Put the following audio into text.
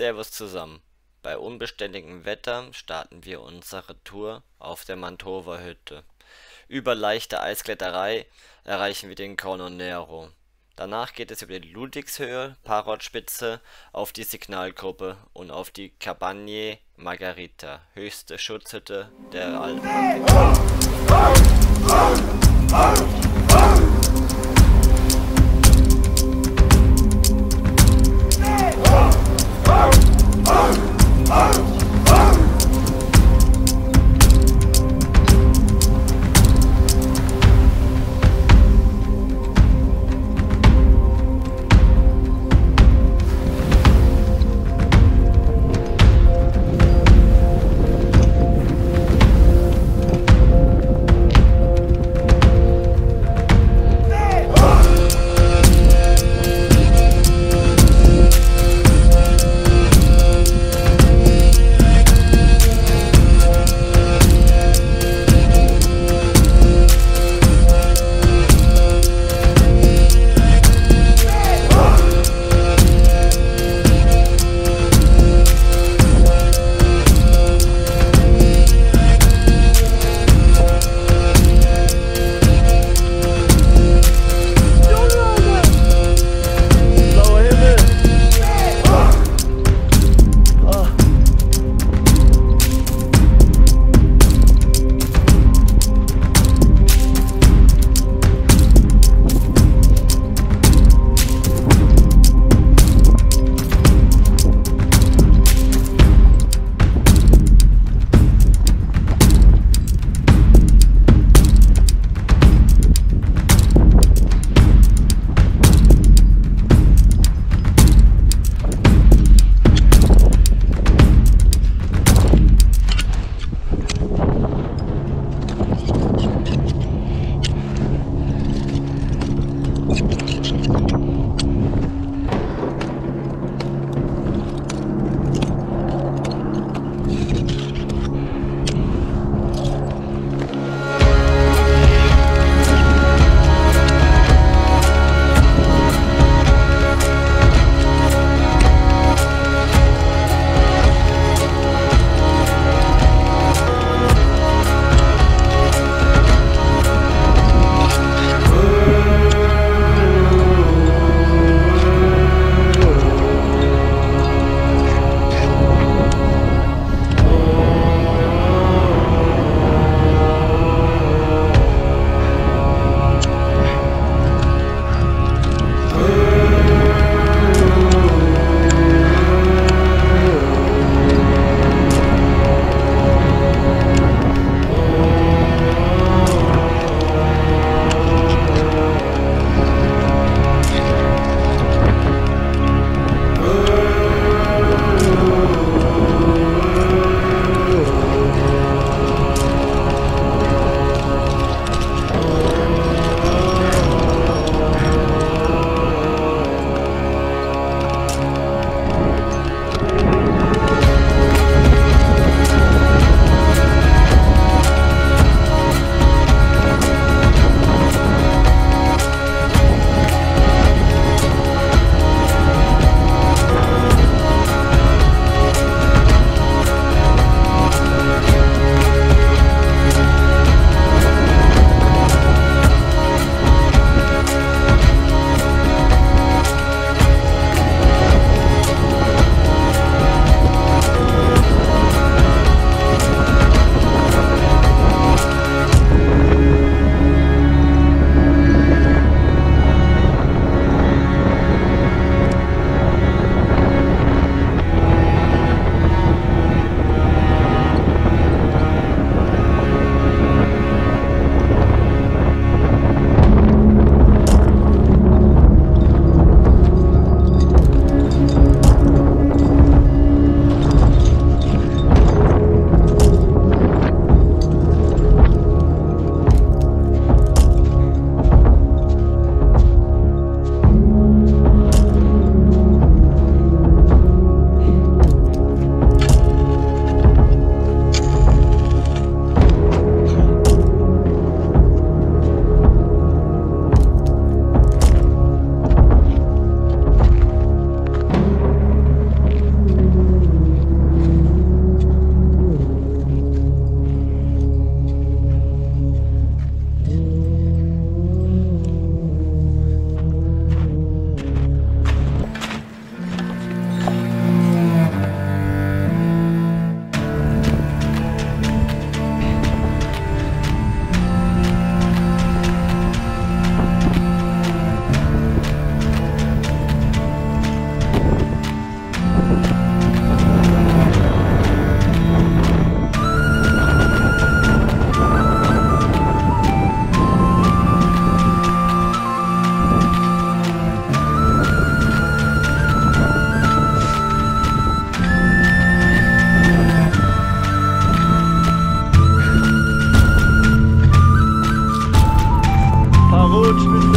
Servus zusammen. Bei unbeständigem Wetter starten wir unsere Tour auf der Mantova-Hütte. Über leichte Eiskletterei erreichen wir den Corno Nero. Danach geht es über die Ludwigshöhe, Parrotspitze, auf die Signalkuppe und auf die Capanna Margherita, höchste Schutzhütte der Alpen. Parrotspitze.